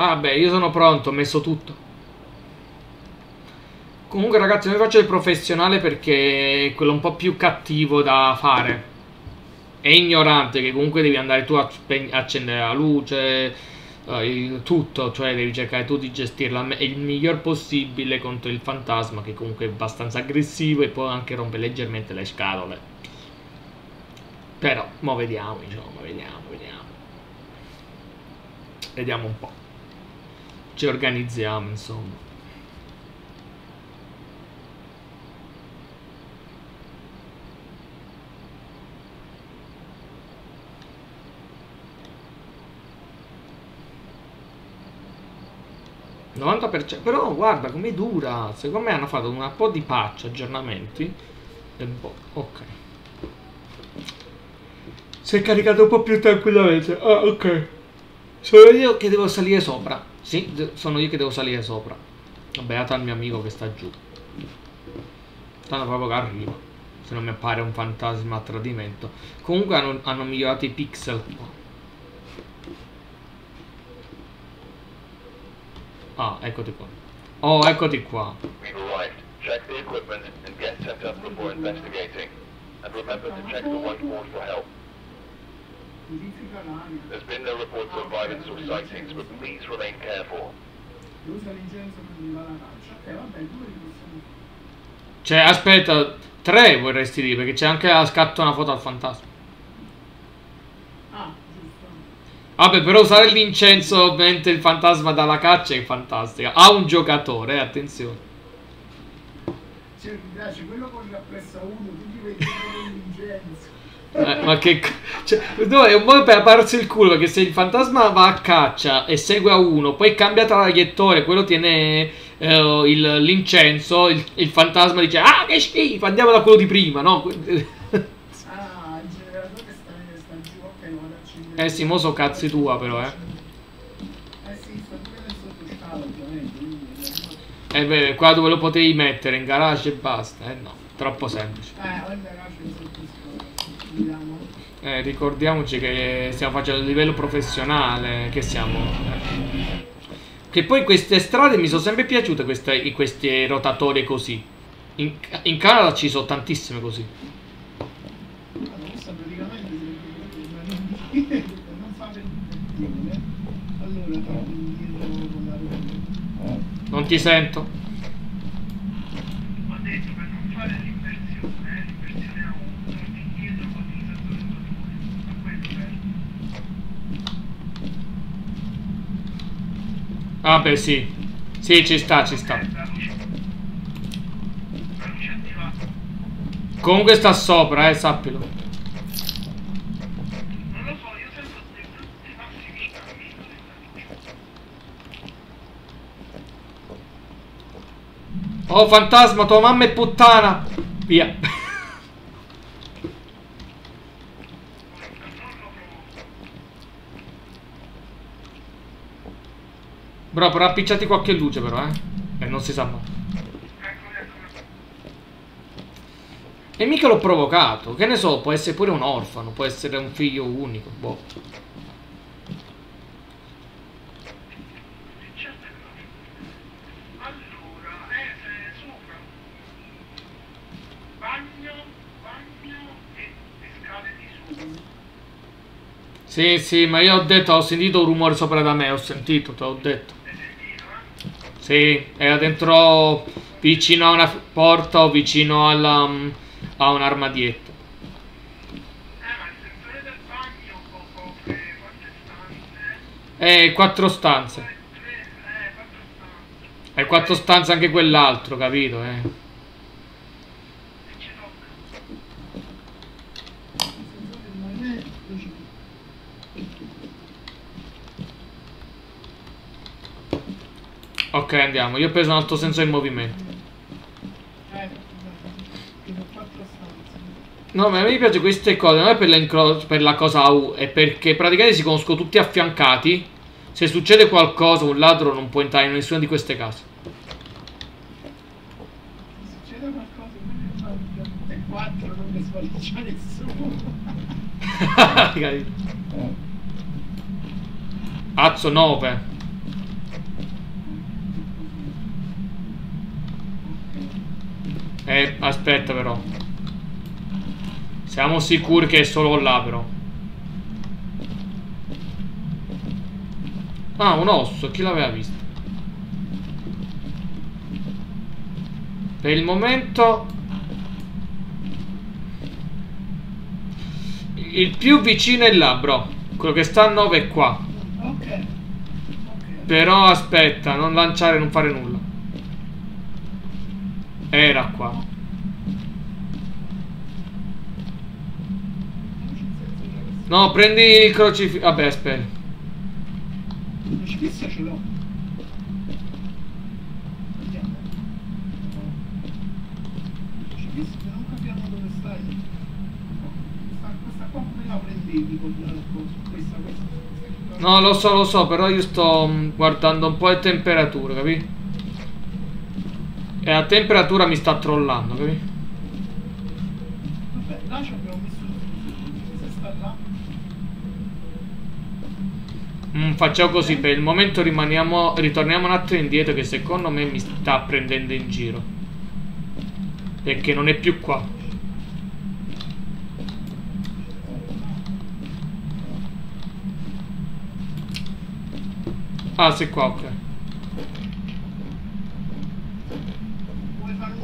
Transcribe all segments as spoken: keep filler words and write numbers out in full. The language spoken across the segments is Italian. Ah beh, io sono pronto, ho messo tutto. Comunque ragazzi, noi faccio il professionale perché è quello un po' più cattivo da fare. È ignorante, che comunque devi andare tu a accendere la luce, eh, tutto, cioè devi cercare tu di gestirla il miglior possibile contro il fantasma, che comunque è abbastanza aggressivo e può anche rompere leggermente le scatole. Però, mo vediamo, diciamo, vediamo, vediamo. Vediamo un po'. Ci organizziamo, insomma. novanta per cento, però guarda com'è dura. Secondo me hanno fatto un po' di patch, aggiornamenti e boh, ok, si è caricato un po' più tranquillamente. Ah ok, sono io che devo salire sopra. Sì, sono io che devo salire sopra. Beato al mio amico che sta giù. Stanno proprio che arriva, se non mi appare un fantasma a tradimento. Comunque hanno, hanno migliorato i pixel. Ah, eccoti qua. Oh, eccoti qua. Cioè, aspetta, tre vorresti dire, perché c'è anche la scatta una foto al fantasma. Ah. Vabbè, però usare l'incenso mentre il fantasma dà la caccia è fantastica. Ha un giocatore, eh, attenzione. Cioè, mi piace quello con la pressa uno, tutti vedono l'incenso. Eh, ma che cioè, no, è un modo per pararsi il culo, perché se il fantasma va a caccia e segue a uno, poi cambia traiettoria, quello tiene eh, l'incenso, il, il, il fantasma dice "Ah, che schifo, andiamo da quello di prima", no? Eh sì, mo so cazzi tua però, eh. Eh sì, sto pure sotto ovviamente. Eh beh, qua dove lo potevi mettere, in garage e basta. Eh no, troppo semplice. Eh, il garage è Eh, ricordiamoci che stiamo facendo a livello professionale, che siamo... Eh. Che poi queste strade mi sono sempre piaciute, queste, queste rotatorie così. In, in Canada ci sono tantissime così. Non ti sento. Ho detto per non fare l'inversione, l'inversione a uno, torni indietro con l'iniziatore da due, a quello bello. Ah beh sì, sì ci sta, ci sta. La luce attivata. Comunque sta sopra, eh, sappilo. Oh fantasma, tua mamma è puttana! Via! Bro, però appicciati qualche luce però, eh? E non si sa mai. E mica l'ho provocato, che ne so, può essere pure un orfano, può essere un figlio unico, boh. Sì, sì, ma io ho detto, ho sentito un rumore sopra da me, ho sentito, te l'ho detto. Sì, era dentro, vicino a una porta o vicino alla, a un armadietto. Eh, ma il sensore del bagno copre quante stanze? Eh, quattro stanze. E quattro stanze anche quell'altro, capito, eh. Ok, andiamo. Io ho preso un altro senso in movimento. No, ma a me piace queste cose. Non è per la, per la cosa U, è perché praticamente si conoscono tutti affiancati. Se succede qualcosa, un ladro non può entrare in nessuna di queste case. Se succede qualcosa, e quattro non ne svaliccia nessuno. Cazzo, nove. Eh, aspetta però. Siamo sicuri che è solo là però. Ah, un osso, chi l'aveva visto? Per il momento il più vicino è là, bro. Quello che sta a nove è qua. Ok. Però aspetta, non lanciare, non fare nulla. Era qua. No, prendi il crocifisso. Vabbè, aspetta. Il crocifisso ce l'ho. Vediamo. Il crocifisso non capiamo dove stai. Questa qua come la prendevi con la cosa? Questa, questa. No, lo so, lo so, però io sto guardando un po' le temperature, capi? E la temperatura mi sta trollando, capi? Vabbè, là ci abbiamo messo il... se sta là. Mm, facciamo così, per il momento rimaniamo... ritorniamo un attimo indietro, che secondo me mi sta prendendo in giro. Perché non è più qua. Ah, sei qua, ok.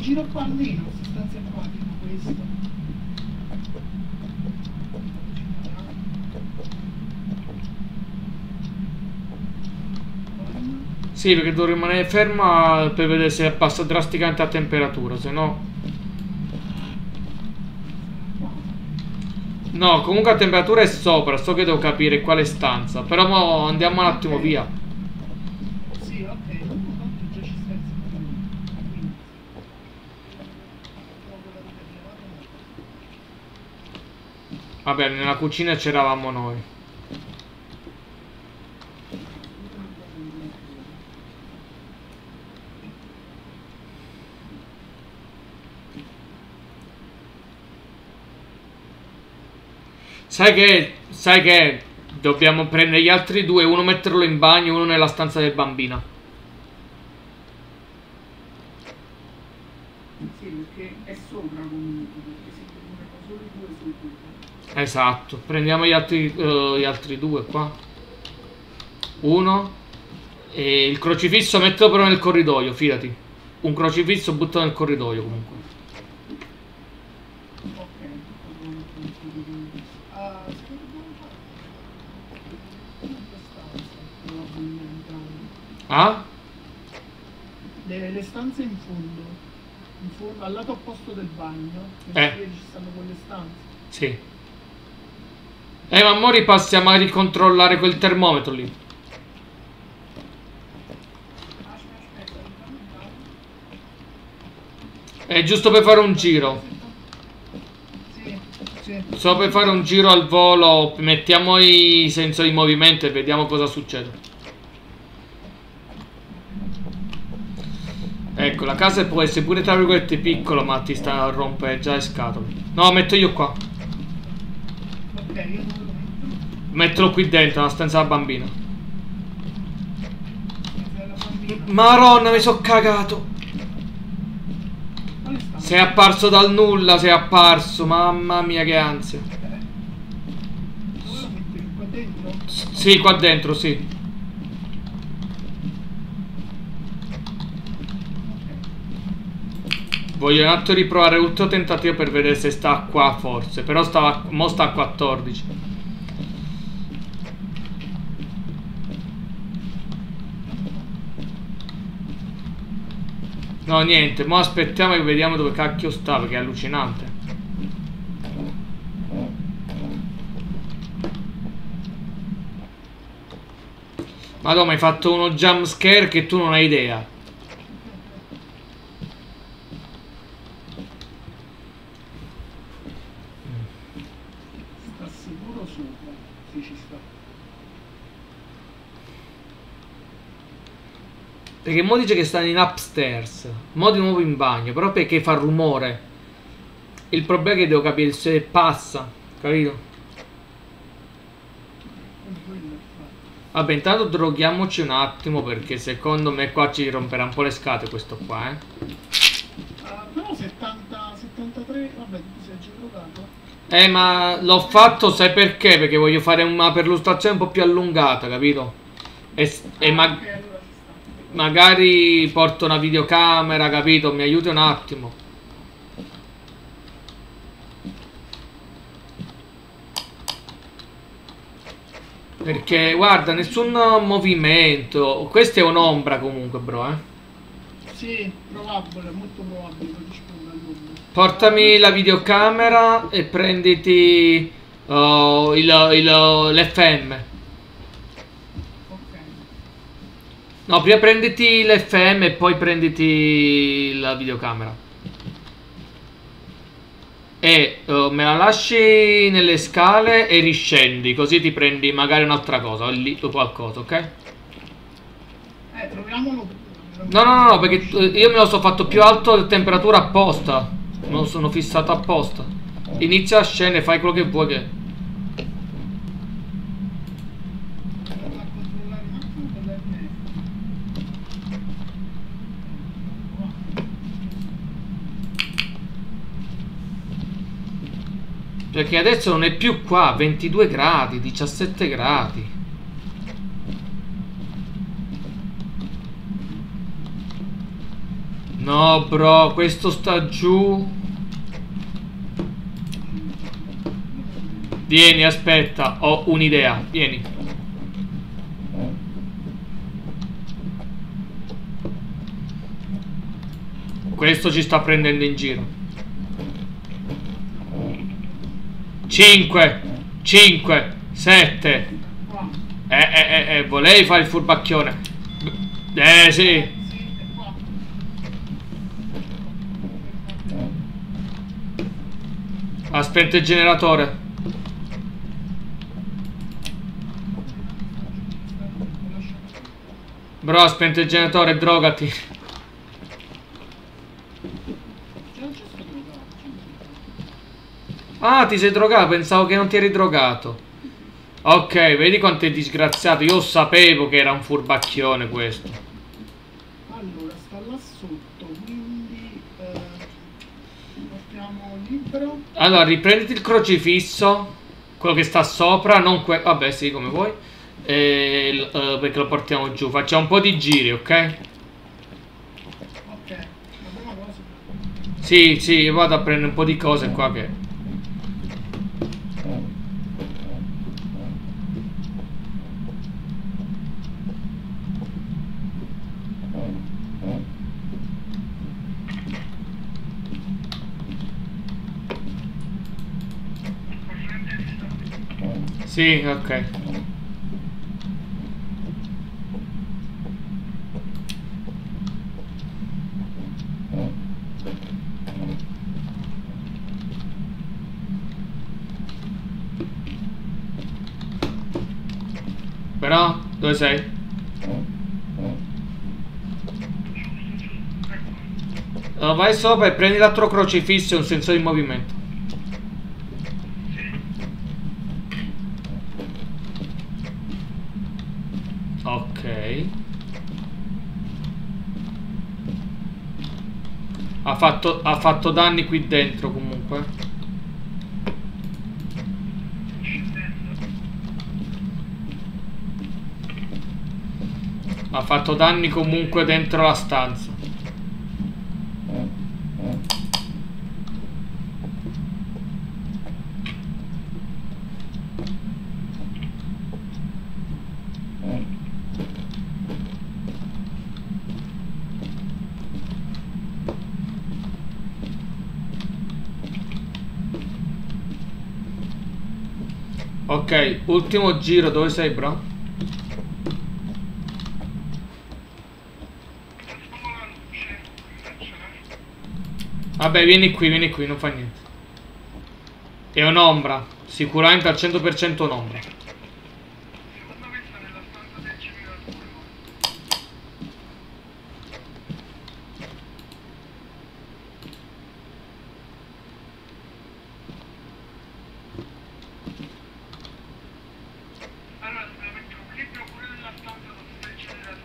Giro qua almeno, sostanza acquatica questo. Sì, perché devo rimanere ferma per vedere se passa drasticamente la temperatura, se no. No, comunque la temperatura è sopra, so che devo capire quale stanza. Però mo andiamo un attimo via. Sì, ok. Vabbè, nella cucina c'eravamo noi. Sai che... sai che... dobbiamo prendere gli altri due. Uno metterlo in bagno e uno nella stanza del bambino. Sì, perché è sopra comunque. Perché si trovano solo i due sui due. Esatto, prendiamo gli altri, uh, gli altri due qua. Uno. E il crocifisso metto però nel corridoio, fidati. Un crocifisso butto nel corridoio comunque. Ah? Le, le stanze in fondo. In fondo, al lato opposto del bagno. Eh. Ci stanno quelle stanze. Sì. Eh, ma mo ripassiamo a ricontrollare quel termometro lì. È giusto per fare un giro. Solo per fare un giro al volo. Mettiamo i sensori in movimento e vediamo cosa succede. Ecco, la casa può essere pure tra virgolette piccola, ma ti sta a rompere già le scatole. No, metto io qua. Mettilo qui dentro, la stanza da bambino. Maronna, mi sono cagato. Sei apparso dal nulla, sei apparso. Mamma mia, che ansia. Sì, qua dentro, sì. Voglio un attimo riprovare l'ultimo tentativo per vedere se sta qua, forse. Però stava, mo sta a quattordici. No, niente, mo aspettiamo e vediamo dove cacchio sta, perché è allucinante. Madonna, mi hai fatto uno jump scare che tu non hai idea. Sta sicuro sopra, sì, ci sta. Perché mo dice che stanno in upstairs. Mo di nuovo in bagno. Però perché fa rumore. Il problema è che devo capire se passa. Capito? Vabbè, intanto droghiamoci un attimo, perché secondo me qua ci romperà un po' le scatole questo qua, eh. Uh, però settanta tre, vabbè, ti sei giocato. Eh, ma l'ho fatto, sai perché? Perché voglio fare una perlustrazione un po' più allungata, capito? E, e ma magari porto una videocamera, capito? Mi aiuti un attimo. Perché, guarda, nessun movimento. Questa è un'ombra comunque, bro, eh. Sì, probabile, molto probabile. Portami la videocamera e prenditi uh, l'F M. Ok. No, prima prenditi l'F M e poi prenditi la videocamera. E uh, me la lasci nelle scale e riscendi, così ti prendi magari un'altra cosa, lì o qualcosa, ok? Eh, proviamolo. No, no, no, perché io me lo sono fatto più alto la temperatura apposta. Me lo sono fissato apposta. Inizia a scendere, fai quello che vuoi che... Perché adesso non è più qua, ventidue gradi, diciassette gradi. No, bro, questo sta giù. Vieni, aspetta, ho un'idea. Vieni. Questo ci sta prendendo in giro. cinque, cinque, sette. Eh, eh, eh, eh, volevi fare il furbacchione. Eh, sì. Ha spento il generatore. Bro, ha spento il generatore, drogati. Ah, ti sei drogato, pensavo che non ti eri drogato. Ok, vedi quanto è disgraziato. Io sapevo che era un furbacchione questo. Allora, sta là sotto, quindi eh, portiamo libero. Allora, riprenditi il crocifisso, quello che sta sopra, non que... vabbè, sì, come vuoi. E, uh, perché lo portiamo giù. Facciamo un po' di giri, ok? Ok. La prima cosa. Sì, sì, io vado a prendere un po' di cose qua che... Sì, ok. Però, dove sei? Allora, vai sopra e prendi l'altro crocifisso e un sensore di movimento. Ha fatto, ha fatto danni qui dentro comunque. Ha fatto danni comunque dentro la stanza. Ok, ultimo giro, dove sei, bro? Vabbè, vieni qui, vieni qui, non fa niente. È un'ombra, sicuramente al cento per cento un'ombra. Secondo me sta nella stanza del generatore.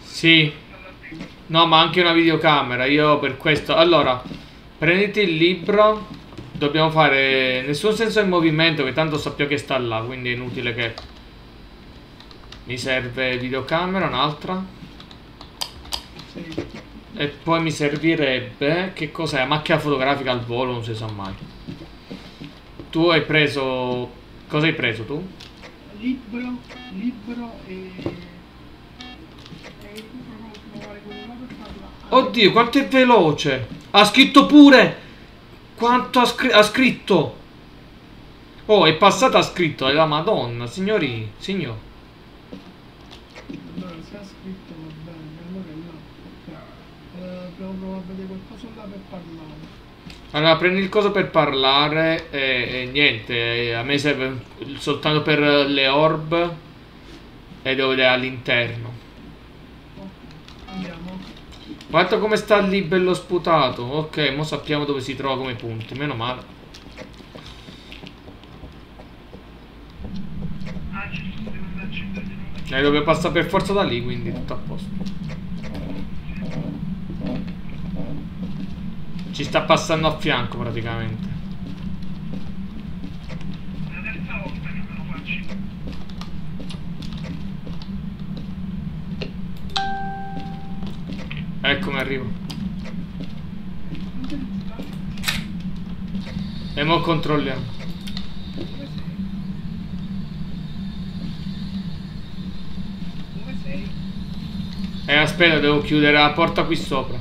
Sì. No, ma anche una videocamera. Io per questo. Allora, prenditi il libro. Dobbiamo fare nessun senso in movimento, che tanto sappiamo che sta là, quindi è inutile che... Mi serve videocamera, un'altra. E poi mi servirebbe... Che cos'è? La macchina fotografica al volo, non si sa mai. Tu hai preso... Cosa hai preso tu? Libro, libro e... Oddio, quanto è veloce! Ha scritto pure! Quanto ha, scr ha scritto! Oh, è passata, ha scritto, è la Madonna, signori, signor. Allora, se ha scritto va bene, allora no. Dobbiamo provare a vedere qualcosa là per parlare. Allora, prendi il coso per parlare e, e niente, a me serve soltanto per le orb e devo vedere all'interno. Guarda come sta lì bello sputato. Ok, mo sappiamo dove si trova come punti. Meno male. E eh, dove passa per forza da lì, quindi tutto a posto. Ci sta passando a fianco praticamente. Eccomi, arrivo. E mo' controlliamo. Dove sei? Eh, aspetta, devo chiudere la porta qui sopra.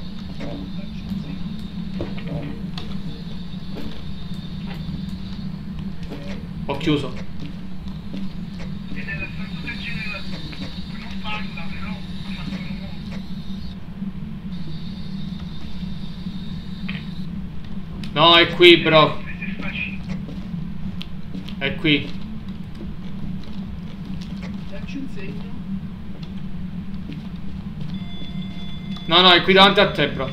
Ho chiuso. No, è qui, bro. È qui. Dacci un segno. No, no, è qui davanti a te, bro.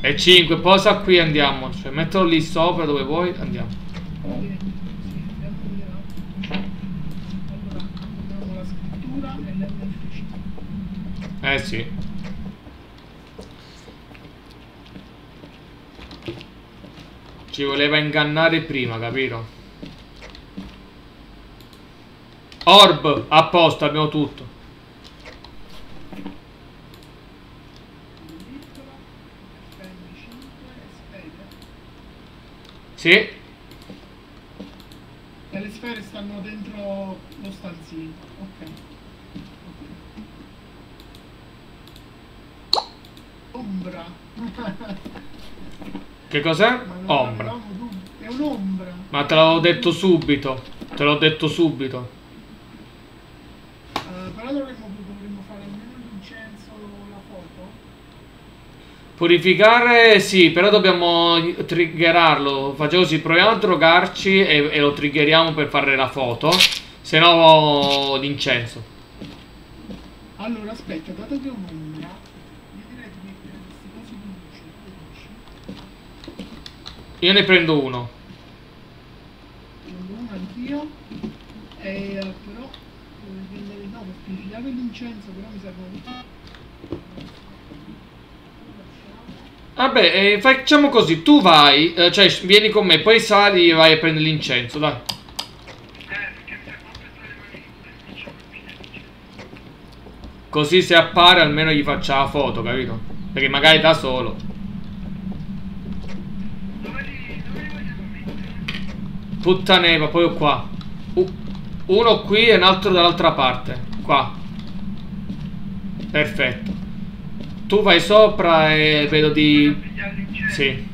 È cinque, posa qui e andiamo. Cioè, mettilo lì sopra dove vuoi, andiamo. Eh sì. Ci voleva ingannare prima, capito? Orb, a posto, abbiamo tutto. Sì. E le sfere stanno dentro lo stanzino. Ok. Ok. Ombra. Che cos'è? Ombra. È un'ombra. Ma te l'avevo detto subito. Te l'ho detto subito. Uh, però dovremmo, dovremmo fare almeno l'incenso o la foto? Purificare sì, però dobbiamo triggerarlo. Facciamo così, proviamo a drogarci e, e lo triggeriamo per fare la foto. Se no l'incenso. Allora aspetta, dato che è un'ombra... Io ne prendo uno. Prendo uno anch'io. Eh, però no, per pigliare l'incenso però mi servono. Vabbè, eh, facciamo così, tu vai, eh, cioè vieni con me, poi sali e vai a prendere l'incenso, dai. Così se appare almeno gli faccia la foto, capito? Perché magari da solo. Puttane, ma poi qua. Uh, uno qui e un altro dall'altra parte. Qua. Perfetto. Tu vai sopra e vedo di... Sì.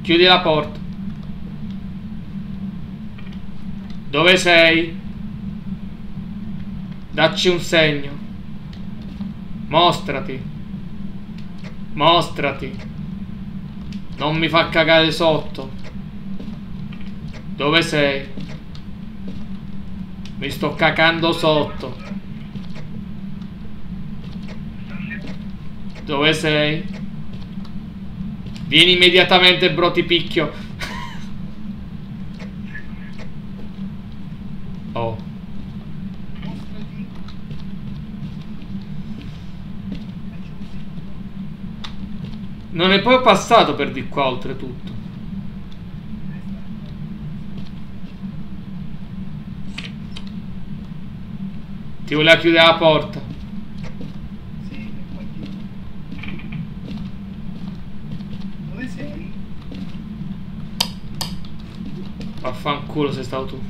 Chiudi la porta. Dove sei? Dacci un segno. Mostrati. Mostrati. Non mi fa cagare sotto. Dove sei? Mi sto cacando sotto. Dove sei? Vieni immediatamente, bro, ti picchio. Oh. Non è proprio passato per di qua, oltretutto. Ti voleva chiudere la porta. Sì, dove sei? Vaffanculo sei stato tu.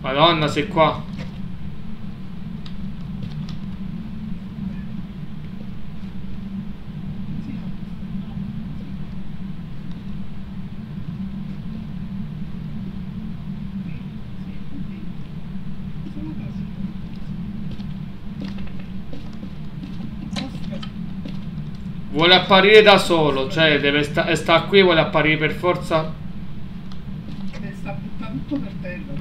Madonna, sei qua. Vuole apparire da solo, cioè deve sta, sta qui e vuole apparire per forza. Sta buttando tutto per terra.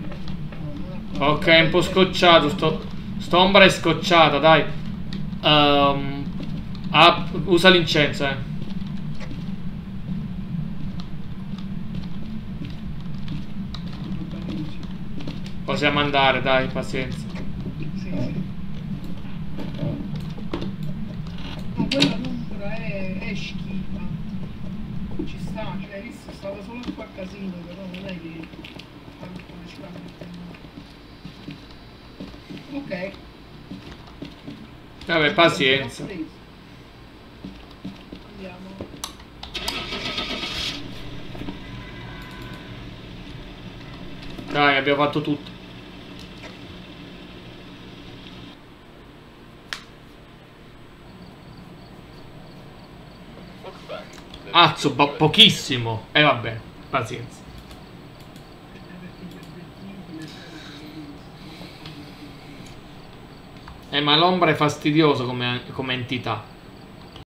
Ok, è un po' scocciato, sto, st'ombra è scocciata, dai. Um, ah, usa l'incenso, eh. Possiamo andare, dai, pazienza. Sì, sì. Ma quella l'ombra è, è schifa. Ci sta, cioè hai visto? Stava solo un po' a casino, però non è che tanto come ci va. Ok. Vabbè, pazienza. Andiamo. Dai, abbiamo fatto tutto. Azzo, pochissimo. E eh, vabbè, pazienza. Eh, ma l'ombra è fastidioso come, come entità.